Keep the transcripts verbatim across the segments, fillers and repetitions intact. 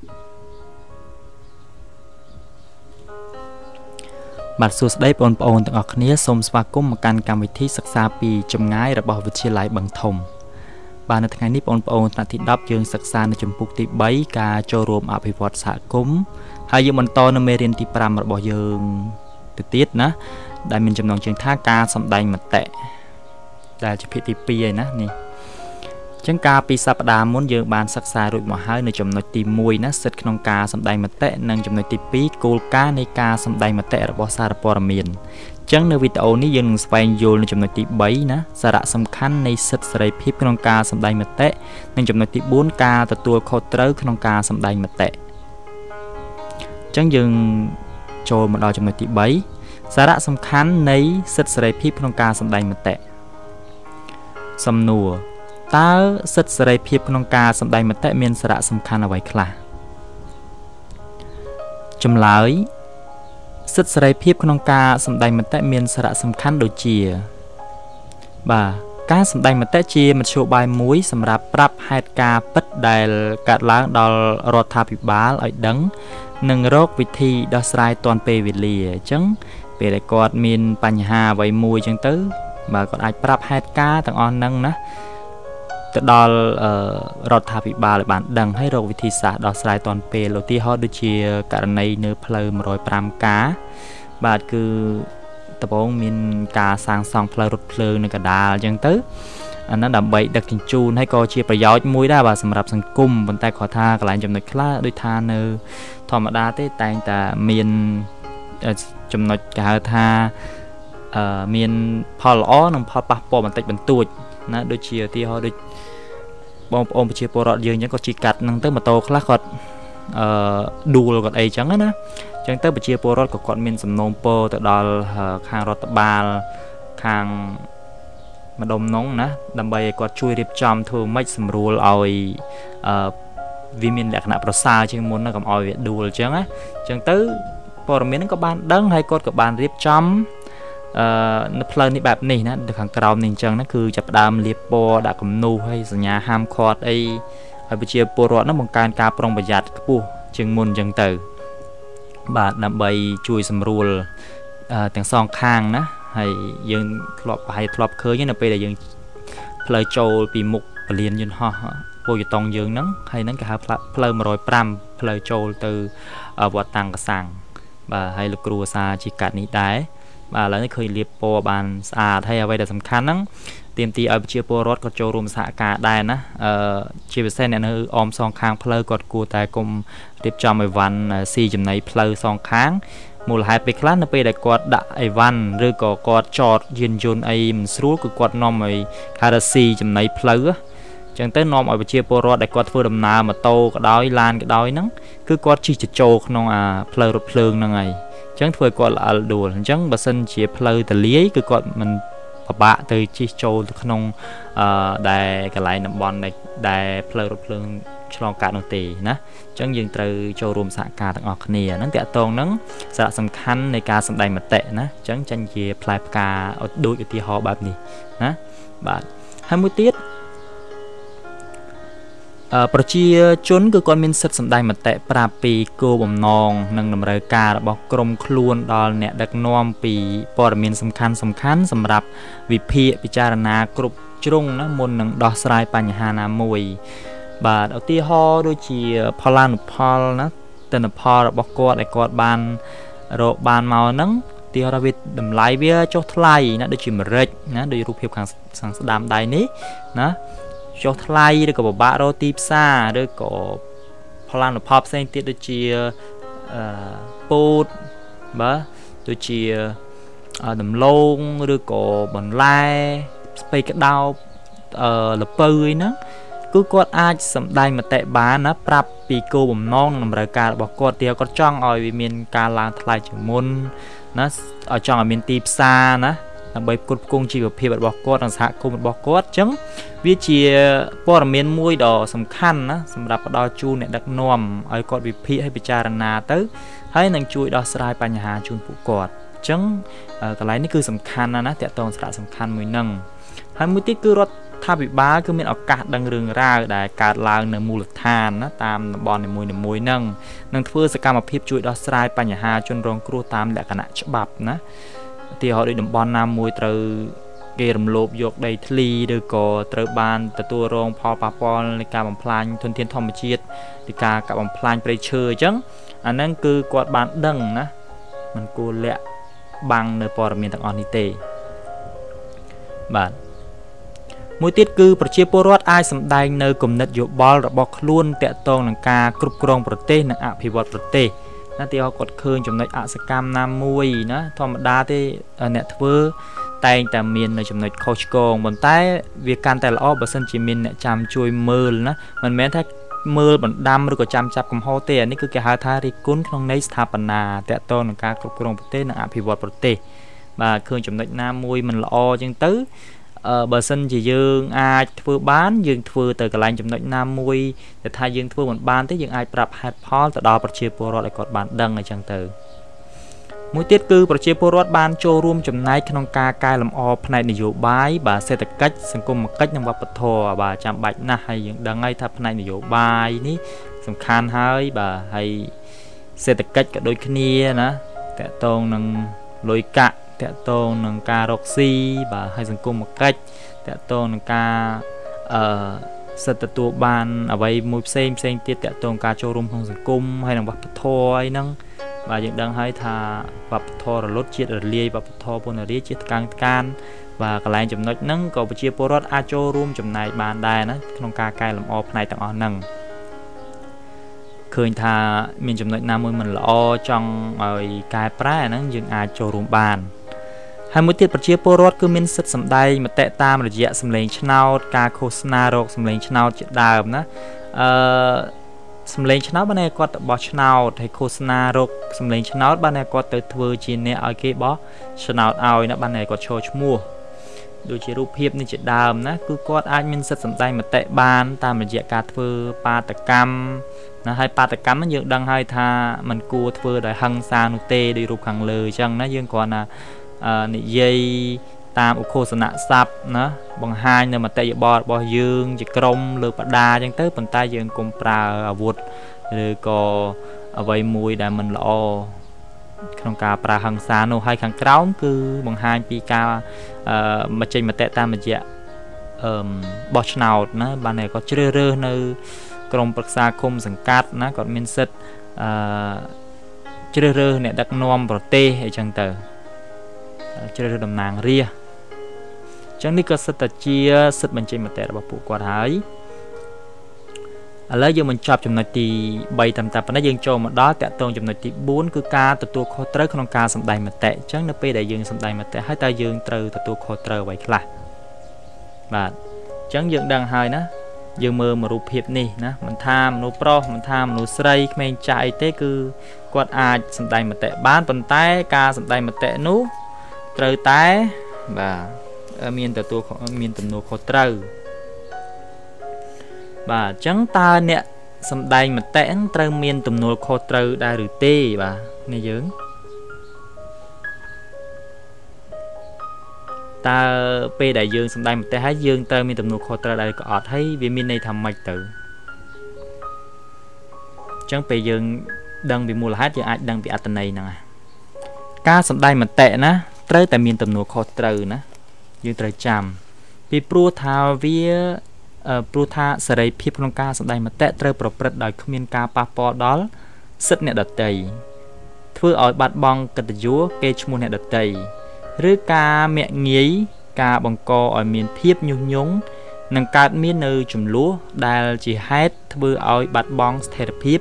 ចឹងការពីសព្ទដាមុនយើងបានសិក្សារួចមកហើយនៅចំណុចទី តើ សិទ្ធិ សេរីភាព ក្នុងការសម្ដែងមតិ មាន សារៈសំខាន់ អ្វីខ្លះ ចម្លើយ សិទ្ធិ សេរីភាព ក្នុងការសម្ដែងមតិ មាន សារៈសំខាន់ ដូចជា បាទ ការសម្ដែងមតិ ជា មធ្យោបាយ មួយ សម្រាប់ ប្រាប់ ហេតុការណ៍ ពិត ដែល កើតឡើង ដល់ រដ្ឋាភិបាល ឲ្យ ដឹង និង រក វិធី ដោះស្រាយ ទាន់ ពេល វេលា អញ្ ចឹង ពេល ដែល គាត់ មាន បញ្ហា អ្វី មួយ អញ្ ចឹង ទៅ បាទ គាត់ អាច ប្រាប់ ហេតុការណ៍ ទាំង អស់ ហ្នឹង ណា ទៅដល់រដ្ឋាភិបាលបានដឹងហើយរកវិធីសាស្ត្រដោះស្រាយទាន់ពេលឧទាហរណ៍ដូចជាករណីនៅផ្លូវ ណាដូចជាឧទាហរណ៍ដូចបងប្អូនប្រជាពលរដ្ឋយើងហ្នឹងក៏ជីកាត់ហ្នឹងទៅម៉ូតូខ្លះគាត់ នៅផ្លូវនេះបែបនេះណាដល់ខាងក្រោមនេះអញ្ចឹងណាគឺចាប់ផ្ដើមលៀបពណ៌ដាក់គំនូរហើយសញ្ញាហាមឃាត់អីឲ្យប្រជាពលរដ្ឋហ្នឹងបង្កើនការប្រុងប្រយ័ត្នខ្ពស់ជាងមុនអញ្ចឹងទៅបាទដើម្បីជួយសម្រួលទាំងសងខាងណាហើយយើងធ្លាប់ប្រហែលធ្លាប់ឃើនណាពេលដែលយើងផ្លូវចូលពីមុខពលានយន្តហោះពោធិ៍តង់យើងហ្នឹងហើយហ្នឹងគេហៅផ្លូវមរយប្រាំផ្លូវចូលទៅវត្តតាំងកសាំង បាទហើយលោកគ្រូសាជីកាត់នេះដែរបាទឥឡូវនេះឃើញលៀបពណ៌បានស្អាតហើយអ្វីដែលសំខាន់ហ្នឹងទាមទារឲ្យប្រជាពលរដ្ឋគាត់ចូលរួមសហការដែរណាអឺជាពិសេសអ្នកនៅអ៊ំសងខាងផ្លូវគាត់គួរតែកុំរៀបចំឲ្យវ៉ាន់ស៊ីចំណីផ្លូវសងខាងមូលហេតុពេលខ្លះនៅពេលដែលគាត់ដាក់អីវ៉ាន់ឬក៏គាត់ចតយានយន្តអីមិនស្រួលគឺគាត់នាំឲ្យ ប្រជាជនគឺគាត់មានសិទ្ធិសម្ដែងមតិប្រាប់ពីគោលបំណងនិងតម្រូវការរបស់ក្រុមខ្លួនដល់អ្នកដឹកនាំពីព័ត៌មានសំខាន់សំខាន់សម្រាប់វិភាគពិចារណាគ្រប់ជ្រុងណាមុននឹងដោះស្រាយបញ្ហាណាមួយបាទឧទាហរណ៍ដូចជាផលអនុផលណាទិន្នផលរបស់គាត់ដែលគាត់បានរកបានមកហ្នឹងទាហរណ៍វាតម្លៃវាចុះថ្លៃណាដូចជាម្រេចណាដោយរូបភាពខាងស្ដាំដៃនេះណា ចុះថ្លៃឬក៏ពិបាករកទីផ្សារឬក៏ផលអនុផលផ្សេងទៀតដូចជាពោតបាទដូចជាដំឡូងឬក៏បន្លែស្ពៃក្តោបល្ពៅហ្នឹងគឺគាត់អាចសម្ដែងមតិបានណាប្រាប់ពីគោលបំណងតម្រូវការរបស់គាត់ ដើម្បីផ្គត់ផ្គង់ជីវភាពរបស់គាត់និងសហគមន៍របស់គាត់អញ្ចឹងវាជាព័ត៌មានមួយដ៏សំខាន់ណាសម្រាប់ផ្ដល់ជូនអ្នកដឹកនាំឲ្យគាត់វិភាគឲ្យពិចារណាទៅហើយនឹងជួយដោះស្រាយបញ្ហាជូនពួកគាត់អញ្ចឹងកន្លែងនេះគឺសំខាន់ណាស់ណាតកតងសារៈសំខាន់មួយនឹងហើយមួយទៀតគឺរដ្ឋ ថាពិបាគឺមានឱកាសដឹងរឿងរ៉ាវដែលកើតឡើងនៅមូលដ្ឋានណាតាមតំបន់នីមួយៗហ្នឹងនឹងធ្វើសកម្មភាពជួយដោះស្រាយបញ្ហាជនរងគ្រោះតាមលក្ខណៈច្បាប់ណាទីហោដូចតំបន់ណាមួយត្រូវគេរំលោភយកដីធ្លីឬក៏ត្រូវបានទទួលរងផលប៉ះពាល់នៃការបំផ្លាញធនធានធម្មជាតិពីការកាប់បំផ្លាញព្រៃឈើអញ្ចឹងអាហ្នឹងគឺគាត់បានដឹងណាមិនគួរលាក់បាំងនៅព័ត៌មានទាំងអស់នេះទេបាទមួយទៀតគឺប្រជាពលរដ្ឋអាចសម្ដែងនៅគំនិតយោបល់របស់ខ្លួនតាក់ទងនឹងការគ្រប់គ្រងប្រទេសនិងអភិវឌ្ឍប្រទេសណាទីហោគាត់ឃើញចំណុចអសកម្មណាមួយណាធម្មតាទេអ្នកធ្វើតែងតែមាននៅចំណុចខុសឆ្គងប៉ុន្តែវាកាន់តែល្អបើសិនជាមានអ្នកចាំជួយមើលណាមិនមែនថាមើលបណ្ដាំឬក៏ចាំចាប់កំហុសទេអានេះគឺគេហៅថារិះគន់ក្នុងន័យស្ថាបនាតាក់ទងនឹងការគ្រប់គ្រងប្រទេសនិងអភិវឌ្ឍប្រទេសបាទឃើញចំណុចណាមួយមិនល្អអញ្ចឹងទៅបើសិនជាយើងអាចធ្វើបានយើងធ្វើទៅកន្លែងចំណុចណាមួយតែថាយើងធ្វើមិនបានទេយើងអាចប្រាប់ហេតុផលទៅដល់ប្រជាពលរដ្ឋឲ្យគាត់បានដឹងអញ្ចឹងទៅមួយទៀតគឺប្រជាពលរដ្ឋបានចូលរួមចំណែកក្នុងការកែលម្អផ្នែកនយោបាយបាទសេដ្ឋកិច្ចសង្គមគិច្ចនិងវប្បធម៌បាទចាំបាច់ណាស់ហើយយើងដឹងហើយថាផ្នែកនយោបាយនេះសំខាន់ហើយបាទហើយសេដ្ឋកិច្ចក៏ដូចគ្នាណាតកតងនឹងលុយកាក់តកតងនឹងការរកស៊ីបាទហើយសង្គមគិច្ចតកតងនឹងការអឺសិទ្ធិទទួលបានអ្វីមួយផ្សេងផ្សេងទៀតតកតងការចូលរួមក្នុងសង្គមហើយនិងវប្បធម៌អីហ្នឹងបាទយើងដឹងហើយថាវប្បធម៌រលត់ជាតិរលាយវប្បធម៌ពណ៌រាជាតិកាងកានបាទកន្លែងចំណុចហ្នឹងក៏ប្រជាពលរដ្ឋអាចចូលរួមចំណែកបានដែរណាក្នុងការកែលម្អផ្នែកទាំងអស់ហ្នឹងឃើញថាមានចំណុចណាមួយមិនល្អចង់ឲ្យកែប្រែហ្នឹងយើងអាចចូលរួមបានហើយមួយទៀតប្រជាពលរដ្ឋគឺមានសិទ្ធិសម្ដែងមតិតាមរយៈសម្លេងឆ្នោតការឃោសនារកសម្លេងឆ្នោតជាដើមណាអឺសម្លេងឆ្នោតបានតែគាត់ទៅបោះឆ្នោតហើយឃោសនារកសម្លេងឆ្នោតបានតែគាត់ទៅធ្វើជាអ្នកឲ្យគេបោះឆ្នោតឲ្យណាបានតែគាត់ឈរឈ្មោះដូចជារូបភាពនេះជាដើមណាគឺគាត់អាចមានសិទ្ធិសម្ដែងមតិបានតាមរយៈការធ្វើបាតកម្មណាហើយបាតកម្មហ្នឹងយើងដឹងហើយថាมันគួរធ្វើដោយហិង្សានោះទេដោយរូបខាងលើអញ្ចឹងណាយើងគ្រាន់តែនិយាយតាមឧបឃោសនស័ព្ទណាបង្ហាញនៅមតិយោបល់របស់យើងជាក្រុមលើបដាអញ្ចឹងទៅប៉ុន្តែយើងកុំប្រើអាវុធឬក៏អ្វីមួយដែលមិនល្អក្នុងការប្រើហិង្សានោះហើយខាងក្រោមគឺបង្ហាញពីការអឺមកចេញមតិតាមរយៈអឺបោះឆ្នោតណាបានតែគាត់ជ្រើសរើសនៅក្រុមប្រឹក្សាឃុំសង្កាត់ណាគាត់មានសិទ្ធិអឺជ្រើសរើសអ្នកដឹកនាំប្រទេសអីចឹងទៅជ្រើសរើសតំណាងរាស្ត្រអញ្ចឹងនេះក៏សិទ្ធិតាជាសិទ្ធិបញ្ចេញមតិរបស់ពួកគាត់ហើយឥឡូវយើងបញ្ចប់ចំណុចទីបីតាមតែប៉ុណ្ណេះយើងចូលមកដល់តាក់ទងចំណុចទីបួនគឺការទទួលខុសត្រូវក្នុងការសម្ដែងមតិអញ្ចឹងនៅពេលដែលយើងសម្ដែងមតិហើយតើយើងត្រូវទទួលខុសត្រូវអ្វីខ្លះបាទអញ្ចឹងយើងដឹងហើយណាយើងមើលមករូបភាពនេះណាមិនថាមនុស្សប្រុសមិនថាមនុស្សស្រីក្មេងចាស់អីទេគឺគាត់អាចសម្ដែងមតិបានប៉ុន្តែការសម្ដែងមតិនោះត្រូវតែបាទមានទទួលមានទំនួលខុសត្រូវបាទអញ្ចឹងតើអ្នកសម្ដែងមតិហ្នឹងត្រូវមានទំនួលខុសត្រូវដែរឬទេបាទនេះយើងតើពេលដែលយើងសម្ដែងមតិហើយយើងត្រូវមានទំនួលខុសត្រូវដែរក៏អត់ហើយវាមានន័យថាម៉េចទៅអញ្ចឹងពេលយើងដឹងពីមូលហេតុយើងអាចដឹងពីអត្ថន័យហ្នឹងណាការសម្ដែងមតិណាត្រូវតែមានទំនួលខុសត្រូវណាយើងត្រូវចាំពីព្រោះថាវាព្រោះថាសេរីភាពក្នុងការសម្ដែងមតិត្រូវប្រព្រឹត្តដោយគ្មានការប៉ះពាល់ដល់សិទ្ធិអ្នកដទៃធ្វើឲ្យបាត់បង់កិត្តិយសគេឈ្មោះអ្នកដទៃឬការមាក់ងាយការបង្កឲ្យមានភាពញុះញង់និងកើតមាននៅចំនួនដែលជាហេតុធ្វើឲ្យបាត់បង់ស្ថិរភាព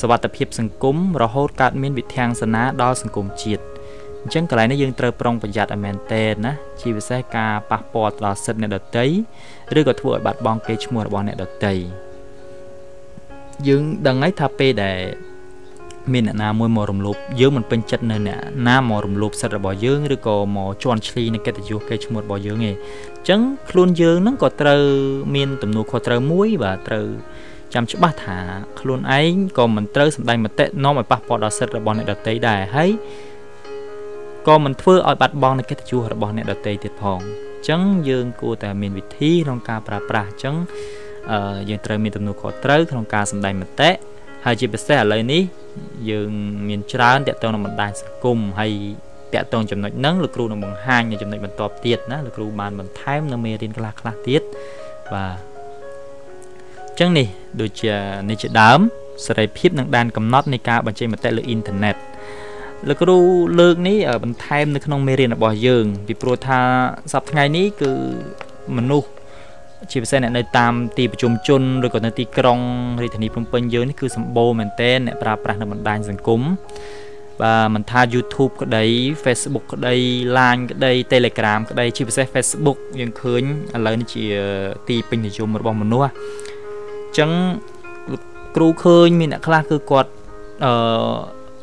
សវត្ថិភាពសង្គមរហូតកើតមានវិធានសនាដល់សង្គមជាតិអញ្ចឹងកន្លែងនេះយើងត្រូវប្រុងប្រយ័ត្នឲ្យមែនទែនណាជាពិសេសការប៉ះពាល់ដល់សិទ្ធិអ្នកដទៃឬក៏ធ្វើឲ្យបាត់បង់កេរ្តិ៍ឈ្មោះរបស់អ្នកដទៃយើងដឹងហើយថាពេលដែលមានអ្នកណាមួយមករំលោភយើងមិនពេញចិត្តនៅអ្នកណាមករំលោភសិទ្ធិរបស់យើងឬក៏មកជន់ឈ្លីនឹងកិត្តិយសកេរ្តិ៍ឈ្មោះរបស់យើងឯងអញ្ចឹងខ្លួនយើងហ្នឹងក៏ត្រូវមានទំនួលខុសត្រូវមួយបាទត្រូវចាំច្បាស់ថាខ្លួនឯងក៏មិនត្រូវសម្ដែងមតិនាំឲ្យប៉ះពាល់ដល់សិទ្ធិរបស់អ្នកដទៃដែរហើយក៏មិនធ្វើឲ្យបាត់បង់នូវកិត្តិយសរបស់អ្នកដទៃទៀតផង Cheng dương của ta miền vị thi trong ca pra pra cheng dương trời miền tầm nụ khó trớ trong ca sầm đài mật té hai chị bác sĩ ở lời ní dương miền trán tẹt tông nằm bận đài cùng hay tẹt tông chấm nội nắng lực ru nằm bằng hai nhà chấm nội bận tọp tiệt nè lực ru bàn bận thái nằm mê trên cala cala tiệt và cheng nè đôi chè nè chè đám sẽ đại phép năng đàn cầm nót nè ca bận chơi mật té lưỡi internet លើករូលើកនេះបន្ថែមនៅក្នុងមេរៀនរបស់យើងពីព្រោះថាសប្តាហ៍ថ្ងៃនេះគឺមនុស្សជាពិសេសអ្នកនៅតាមទីប្រជុំជនឬក៏នៅទីក្រុងឬក៏នៅទីក្រុងនៃធានាភ្នំពេញយើងនេះគឺសម្បូរមែនតេអ្នកប្រើប្រាស់នៅបណ្ដាញសង្គមបាទមិនថា YouTube ក្ដី Facebook ក្ដី Line ក្ដី Telegram ក្ដីជាពិសេស Facebook យើងឃើញឥឡូវនេះជាទីពេញនិយមរបស់មនុស្សអញ្ចឹងគ្រូឃើញមានអ្នកខ្លះគឺគាត់អឺ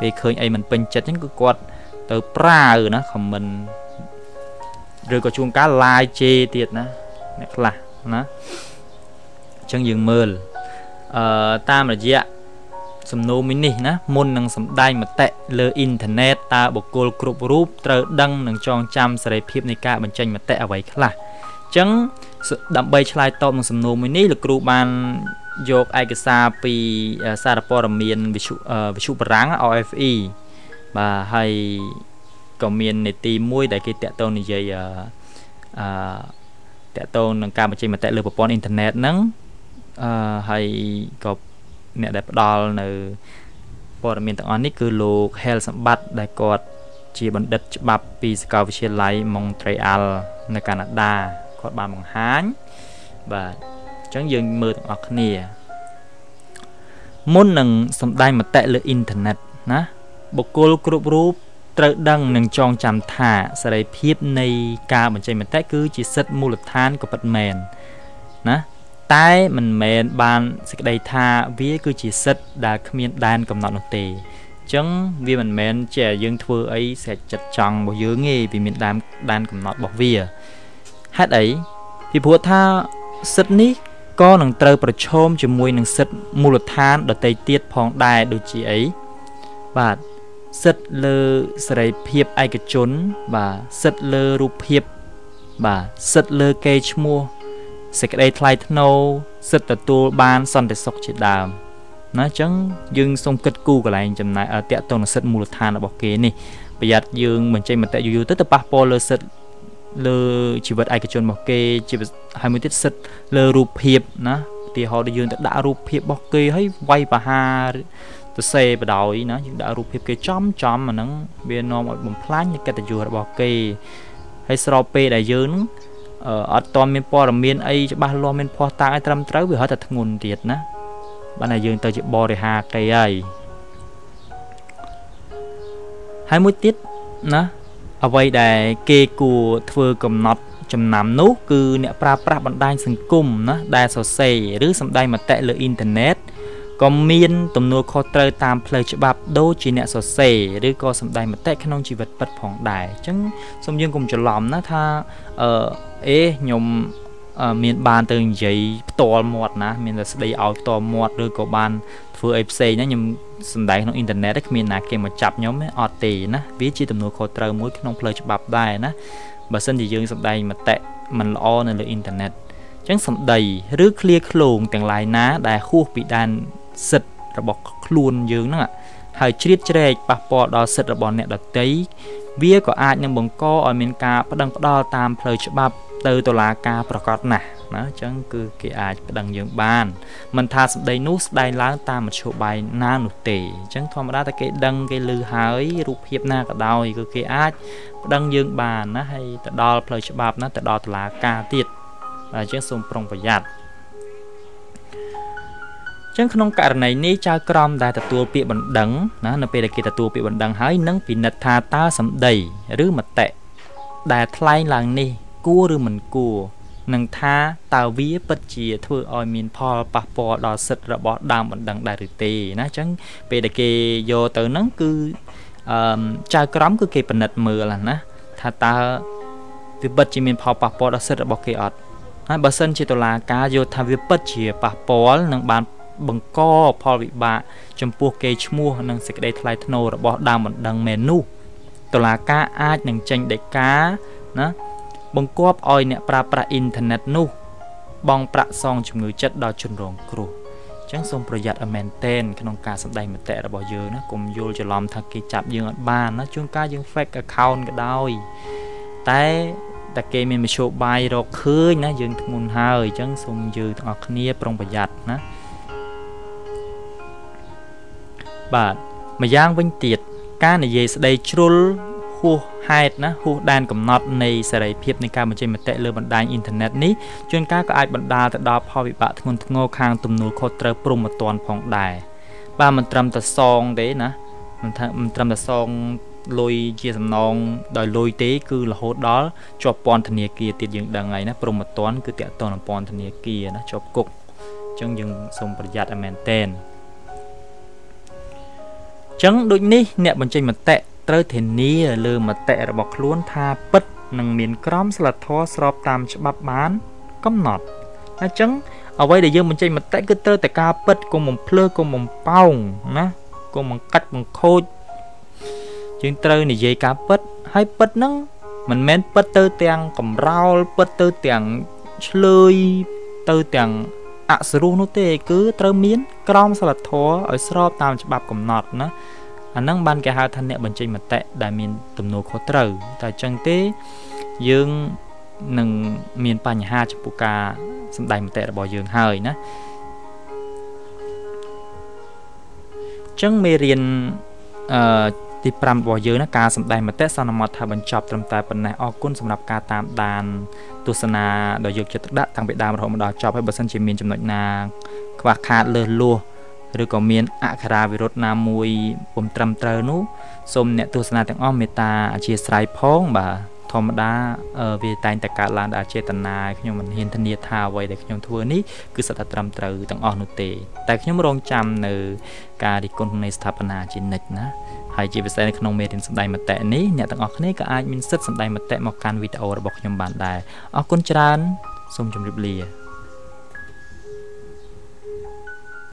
ពេលឃើញអីមិនពេញចិត្តហ្នឹងគឺគាត់ទៅប្រាអឺណាខមមិនឬក៏ជួនកាលឡាយជេទៀតណាអ្នកខ្លះណាអញ្ចឹងយើងមើលអឺតាមរយៈសំណួរមីនេះណាមុននឹងសម្ដែងមតិលើអ៊ីនធឺណេតតើបុគ្គលគ្រប់រូបត្រូវដឹងនឹងចងចាំសេរីភាពនៃការបញ្ចេញមតិអ្វីខ្លះអញ្ចឹងដើម្បីឆ្លើយតបនឹងសំណួរមួយនេះលោកគ្រូបាន យកឯកសារពីសារព័ត៌មានវិទ្យុបរាំង អef e បាទហើយក៏មាននីតិមួយដែលគេតាក់ទងនិយាយអឺតាក់ទងនឹងការបញ្ចេញមតិលើប្រព័ន្ធអ៊ីនធឺណេតហ្នឹងហើយក៏អ្នកដែលផ្ដល់នៅព័ត៌មានទាំងអស់នេះគឺលោក Hel សម្បត្តិដែលគាត់ជាបណ្ឌិតច្បាប់ពីសាកលវិទ្យាល័យ Montreal នៅកាណាដាគាត់បានបង្ហាញបាទអញ្ចឹងយើងមើលទាំងអស់គ្នា មុននឹងសម្ដែងមតិលើអ៊ីនធឺណិតណាបុគ្គលគ្រប់រូបត្រូវដឹងនឹងចងចាំថាសេរីភាពនៃការបញ្ចេញមតិគឺជាសិទ្ធិមូលដ្ឋានក៏ពិតមែនណាតែមិនមែនបានសេចក្ដីថាវាគឺជាសិទ្ធិដែលគ្មានដែនកំណត់នោះទេអញ្ចឹងវាមិនមែនជាយើងធ្វើអីស្រេចចិត្តចង់របស់យើងទេពីមានដែនកំណត់របស់វាហេតុអីពីព្រោះថាសិទ្ធិនេះ ក៏នឹងត្រូវប្រឈមជាមួយនឹងសិទ្ធិមូលដ្ឋានដទៃទៀតផងដែរដូចជាអីបាទសិទ្ធិលើសេរីភាពឯកជនបាទសិទ្ធិលើរូបភាពបាទសិទ្ធិលើកេរ្តិ៍ឈ្មោះសេចក្ដីថ្លៃថ្នូរសិទ្ធិទទួលបានសន្តិសុខជាដើមណាអញ្ចឹងយើងសូមគិតគូរកន្លែងចំណាយឲ្យតាក់ទងនឹងសិទ្ធិមូលដ្ឋានរបស់គេនេះប្រយ័ត្នយើងមិនចេញមតិយូរយូរទៅទៅប៉ះពាល់លើសិទ្ធិលើជីវិតឯកជនរបស់គេ ជាឧទាហរណ៍យើងដាក់រូបភាពរបស់គេហើយវាយប្រហារទៅសេបដ អ្វីដែលគេគួរធ្វើកំណត់ចំណាំនោះគឺអ្នកប្រើប្រាស់បណ្ដាញសង្គមណាដែលសរសេរឬសម្ដែងមតិលើអ៊ីនធឺណេតក៏មានទំនួលខុសត្រូវតាមផ្លូវច្បាប់ដូចជាអ្នកសរសេរឬក៏សម្ដែងមតិក្នុងជីវិតពិតផងដែរអញ្ចឹងសូមយើងកុំច្រឡំណាថាអឺអេខ្ញុំមានបានទៅនិយាយផ្ទាល់មាត់ណាមានតែស្ដីឲ្យផ្ទាល់មាត់ឬក៏បាន ធ្វើឲ្យផ្សេងណាខ្ញុំសម្ដែងក្នុងអ៊ីនធឺណេតតែគ្មានណាគេមកចាប់ខ្ញុំទេអត់ទេណាវាជាទំនួលខុសត្រូវមួយក្នុងផ្លូវច្បាប់ដែរណាបើសិនជាយើងសម្ដែងមតិមិនល្អនៅលើអ៊ីនធឺណេតអញ្ចឹងសម្ដីឬឃ្លាឃ្លោងទាំងឡាយណាដែលហួសពីដែនសិទ្ធិរបស់ខ្លួនយើងហ្នឹងឲ្យជ្រៀតជ្រែកប៉ះពាល់ដល់សិទ្ធិរបស់អ្នកដទៃវាក៏អាចនឹងបង្កឲ្យមានការប្តឹងផ្តល់តាមផ្លូវច្បាប់ ទៅតុលាការប្រកាសណាអញ្ចឹងគឺគេអាចប្តឹងយើងបានណាហើយទៅដល់ផ្លូវច្បាប់ណាទៅដល់តុលាការទៀតបាទអញ្ចឹងសូមប្រុងប្រយ័ត្នអញ្ចឹងក្នុងករណីនេះចៅក្រមដែលទទួលពាក្យបណ្ដឹងណានៅពេលដែលគេទទួលពាក្យបណ្ដឹងហើយនឹងពិនិត្យថាតើសម្ដីឬមតិដែលថ្លែងឡើងនេះគួរឬមិនគួរ បាទគួរឬមិនគួរ Nâng tha tao viết bất chìa thua oi mình phò bà phò đò sật rõ bọt đàm ổn đằng đại rửa tì. Nó chẳng bê đà kê dô tớ nâng cư chào cơ rõm cư kê bật nật mưa là ná. Tha tao viết bất chìa mình phò bà phò đò sật rõ bọt kê ọt. Bà sân chìa tù là cá dô tha viết bất chìa bà phò nâng bàn bằng co phò vị bạ châm pua kê chmua nâng sẽ kê thay thân nô rõ bọt đàm ổn đằng mê nu. Tù là cá ách nâng chanh để cá ná. Bông cốp oi nẹ pra pra internet nu Bông pra xong chùm ngư chất đo chùn rộng cửu Chẳng xong pro giặt ở mẹn tên Khăn ông ca sẵn đầy mẹ tệ ra bỏ dư nó Cùng vô cho lòng thật kì chạp dương ở bàn nó Chúng ca dương fake account cả đôi Tế Tại kê mình mà số bài rồi khơi nó Dương thật nguồn hơi chẳng xong dư thật ngọt nia prong bỏ giặt nó Bạn Mà giang vinh tiệt Cá này dây sẽ đầy trul Hù hạt nó, hù đàn cầm nọt này sẽ đầy phiếp nên ca một trên mặt tệ lưu bản đàn internet ní Chuyên ca có ai bản đà thật đó phò vị bạ thật ngôn thật ngô khang tùm nụ khô trơ prung một toàn phòng đài Ba mình trầm thật xong đấy ná Mình trầm thật xong lôi chia sầm nông đòi lôi tế cư là hốt đó Chọp bọn thần nìa kia tiết dưỡng đằng ấy ná prung một toàn cứ tiết toàn bọn thần nìa kia ná chọp cục Chẳng dừng xong bật giặt ở mẹn tên Chẳng đôi ní nẹ bản trên mặt tệ Trơ thì ní lư mà tệ ra bọc luôn tha bất nâng miền crom sẽ là thoa sọp tam cho bắp bán cấm nọt nó chấn ở đây để dương mình chơi mà tệ cứ trơ tại ca bất cùng một plơ cùng một pong nó cùng một cách một khôi chuyện trơ này dây cá bất hay bất nâng mình men bất tơ tiền cầm rau bất tơ tiền chơi tơ tiền ạ sờ ru nó tê cứ trơ miến crom sẽ là thoa ở sọp tam cho bắp cấm nọt nó Hãy subscribe cho kênh Ghiền Mì Gõ Để không bỏ lỡ những video hấp dẫn Hãy subscribe cho kênh Ghiền Mì Gõ Để không bỏ lỡ những video hấp dẫn